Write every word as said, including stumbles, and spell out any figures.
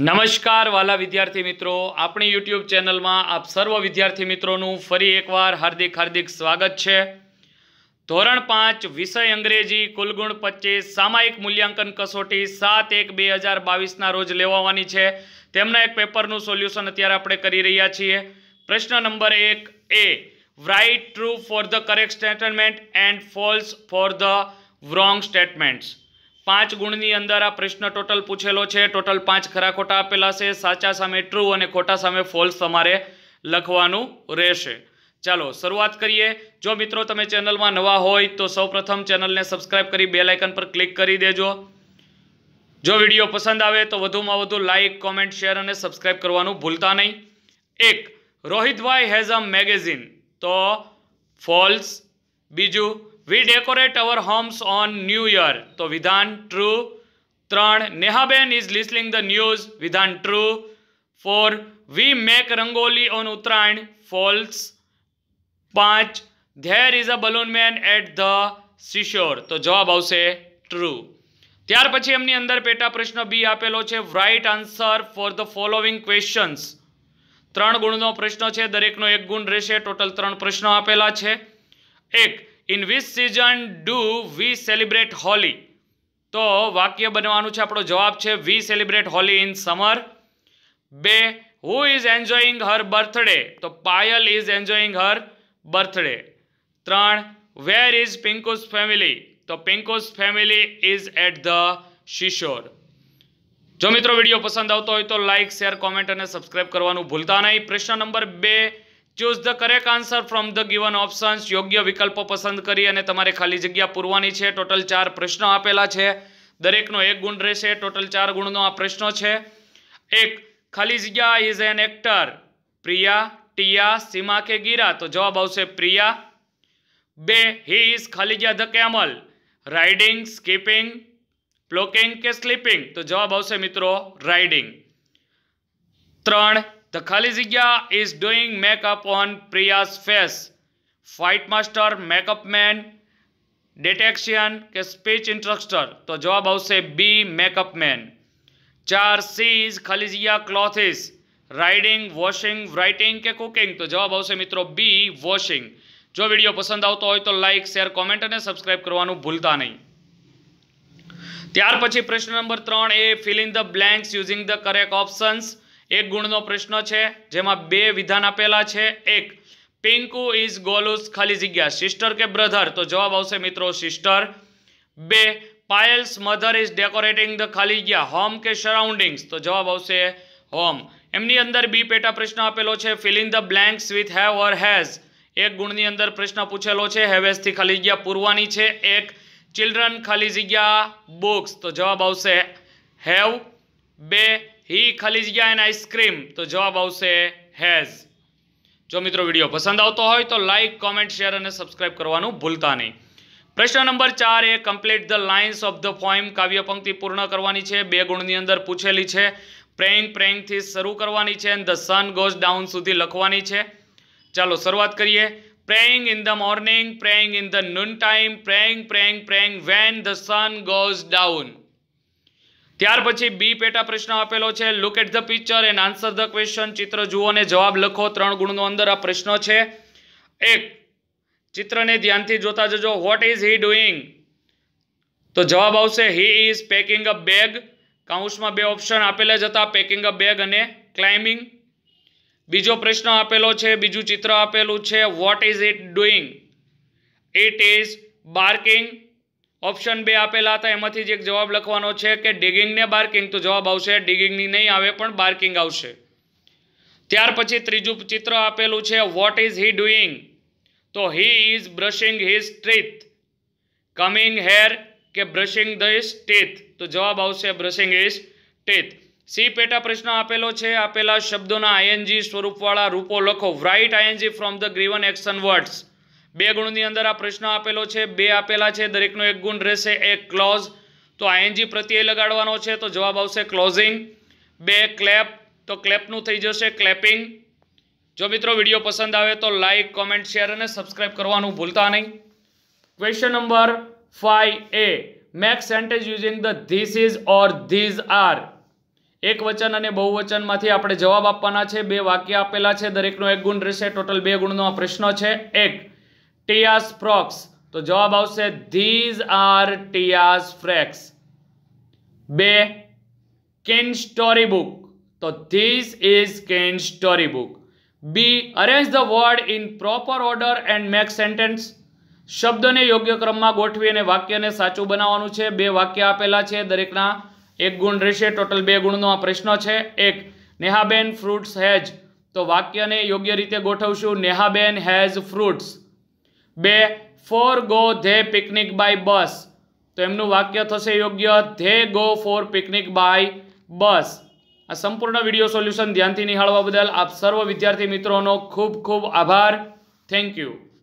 नमस्कार वाला विद्यार्थी मित्रों, अपनी यूट्यूब चैनल में आप सर्व विद्यार्थी मित्रों फरी एक बार हार्दिक हार्दिक स्वागत है। धोरण पांच विषय अंग्रेजी कुलगुण पच्चीस सामयिक मूल्यांकन कसोटी सात एक बे हज़ार बावीस रोज लेवानी है। तेमना एक पेपरनु सोल्यूशन अत्यारे आपणे करी रह्या छीए। प्रश्न नंबर एक A write true for the correct statement and false for the wrong statements. पांच गुणनी अंदर आ प्रश्न टोटल पूछेलो छे। टोटल पांच खरा खोटा आपेला छे। साचा सामे ट्रू अने खोटा सामे फॉल्स तमारे लखवानुं रहेशे। चलो शुरुआत करिए। जो मित्रों तमे चेनल में नवा होय तो सौ प्रथम चेनल ने सब्सक्राइब करी बेल आइकन पर क्लिक करी देजो। जो विडियो पसंद आए तो वधुमां वधु लाइक कॉमेंट शेर और सब्सक्राइब करवानुं भूलता नहीं। एक रोहितभाई हेज अ मैगेजीन तो फॉल्स। बीजू we decorate our homes on new year तो विधान ट्रू। तीन Nehaben is listening the news विधान ट्रू। चार we make rangoli on Uttarayan false. पांच there is a balloon man at the seashore तो जवाब आवशे ट्रू। त्यार पछी एमनी अंदर पेटा प्रश्न बी आपेलो छे। Write answer for the following questions. त्रण गुणनो प्रश्न छे, दरेकनो एक गुण रहेशे। टोटल त्रण प्रश्नो आपेला छे। एक in which season do we celebrate Holi तो वाक्य बनवानुं छे। आपणो जवाब छे we celebrate Holi in summer. बे who is enjoying her birthday तो Payal is enjoying her birthday. त्रण वेर इज पिंकूज फेमिली तो Pinku's family is at the seashore. जो मित्रों वीडियो पसंद आता हो तो लाइक शेयर कॉमेंट और सब्सक्राइब करने भूलता नहीं। प्रश्न नंबर बे choose the correct answer from the given options. योग्य विकल्पों पसंद करी अने तमारे खाली जग्या पूरवानी छे। टोटल चार प्रश्नों आपेला छे, दरेकनो एक गुण रहेशे। टोटल चार गुणनो आ प्रश्नो छे। एक खाली जग्या is an actor Priya Tia Seema के गिरा तो जवाब आवशे प्रिया। बे ही इज खाली जग्या the camel riding skipping plucking के स्लीपिंग तो जवाब आवशे मित्रों राइडिंग। त्रण द खाली जग्या is doing makeup on Priya's face fight master makeup man detection के स्पीच इंस्ट्रक्टर तो जवाब आवशे बी मेकअप मैन। चार सी इज खाली जग्या क्लॉथिस राइडिंग वॉशिंग राइटिंग के कुकिंग तो जवाब आवशे मित्रों बी वॉशिंग। जो विडियो पसंद आता हो तो लाइक शेयर कॉमेंट और सब्सक्राइब करने भूलता नहीं। त्यार पछी प्रश्न नंबर त्रण A fill in the blanks using the correct options. एक गुणनो प्रश्न छे जेमां बे विधान आपेला छे। एक पिंकू इज गोलूज खाली जग्या सिस्टर के ब्रधर तो जवाब आवशे मित्रों सिस्टर। बे Payal's mother is decorating the खाली जग्या होम के सराउंडिंग्स तो जवाब आवशे होम। एमनी अंदर बी पेटा प्रश्न आपेलो छे fill in the blanks with have और हेज। एक गुणनी अंदर प्रश्न पूछेलो छे, हेवेज थी खाली जग्या पूरवानी छे। एक चिल्ड्रन खाली जग्या बुक्स तो जवाब आवशे हैव। बे ही खाली जग्या एन आइसक्रीम तो जवाब आवशे हैज। जो मित्रों विडियो पसंद आवतो होय तो लाइक कॉमेंट शेयर और सब्सक्राइब करवानुं भूलता नहीं। प्रश्न नंबर चार A complete the lines of the poem काव्य पंक्ति पूर्ण करवानी छे। बे गुणनी अंदर पूछेली छे। प्रेइंग प्रेइंग थी शुरू करवानी छे and the sun goes down सुधी लखवानी छे। चलो शुरुआत करिए। Praying in the morning, praying in the noontime, praying, praying, praying when the sun goes down. ત્યાર પછી બી પેટા પ્રશ્ન આપેલો છે. Look at the picture and answer the question. ચિત્ર જુઓ અને જવાબ લખો. ત્રણ ગુણનો અંદર આ પ્રશ્નો છે. એક ચિત્રને ધ્યાનથી જોતા જજો. What is he doing? તો જવાબ આવશે he is packing a bag. કૌંસમાં બે ઓપ્શન આપેલા જ હતા packing a bag અને climbing. બીજો પ્રશ્ન આપેલો છે, બીજું ચિત્ર આપેલું છે. What is it doing? It is barking. Option બે આપેલા હતા એમાંથી જ એક જવાબ લખવાનો છે કે ડિગિંગ ને બાર્કિંગ તો જવાબ આવશે ડિગિંગની નહીં આવે પણ બાર્કિંગ આવશે. ત્યાર પછી ત્રીજું ચિત્ર આપેલું છે વોટ ઇઝ હી ડુઇંગ તો he is brushing his teeth combing hair કે બ્રશિંગ ધ ટીથ તો જવાબ આવશે બ્રશિંગ હિઝ ટીથ। सी पेटा प्रश्न आपेलो छे, आपेला शब्दोना आईएनजी स्वरूपवाळा रूपो लखो। Write ING from the given action words. बे गुणनी अंदर आ प्रश्न आपेलो छे, बे आपेला छे, दरेकनो एक गुण रहेशे। एक क्लॉज तो आईएनजी प्रत्यय लगाडवानो छे तो जवाब आवशे क्लॉजिंग। बे क्लेप तो क्लेपनुं थई जशे क्लेपिंग। जो मित्रों विडियो पसंद आवे तो लाइक कॉमेंट शेयर अने सब्सक्राइब करवानुं भूलता नहीं। Question number five A make sentence using the this is और धीज आर। एक वचन अने बहुवचन मांथी आपणे जवाब आपवाना छे। बे वाक्य आपेला छे, दरेकनो एक गुण रहेशे, टोटल बे गुणनो आ प्रश्न छे। एक टियास फ्रॉक्स, तो जवाब आवशे धीज आर टियास फ्रॉक्स। बे केन स्टोरी बुक, तो this is Ken story book. B arrange the word in proper order and make sentence, शब्दों ने योग्य क्रम में गोठवी अने वाक्यने साचुं बनाववानुं छे। बे वाक्य आपेला छे, दरेकना एक गुण रहेशे, टोटल बे गुणनो आ प्रश्न छे। एक नेहाबेन फ्रूट्स हेज, तो वाक्यने योग्य रीते गोठवशुं, नेहाबेन हेज फ्रूट्स। बे for go they picnic by bus, तो एमनुं वाक्य थशे योग्य they go for picnic by bus. आ संपूर्ण विडियो सोल्यूशन ध्यानथी निहाळवा बदल आप सर्व विद्यार्थी मित्रों खूब खूब आभार। Thank you.